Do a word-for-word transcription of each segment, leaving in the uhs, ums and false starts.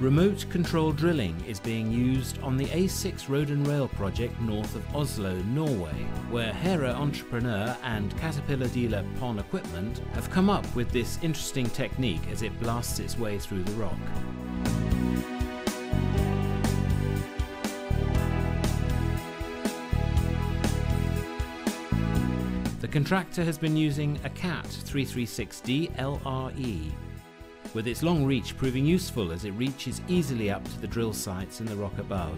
Remote control drilling is being used on the A six road and rail project north of Oslo, Norway, where Hæhre Entreprenør and Caterpillar dealer Pon Equipment have come up with this interesting technique as it blasts its way through the rock. The contractor has been using a CAT three three six D L R E. With its long reach proving useful as it reaches easily up to the drill sites in the rock above.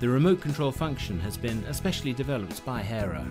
The remote control function has been especially developed by Hæhre.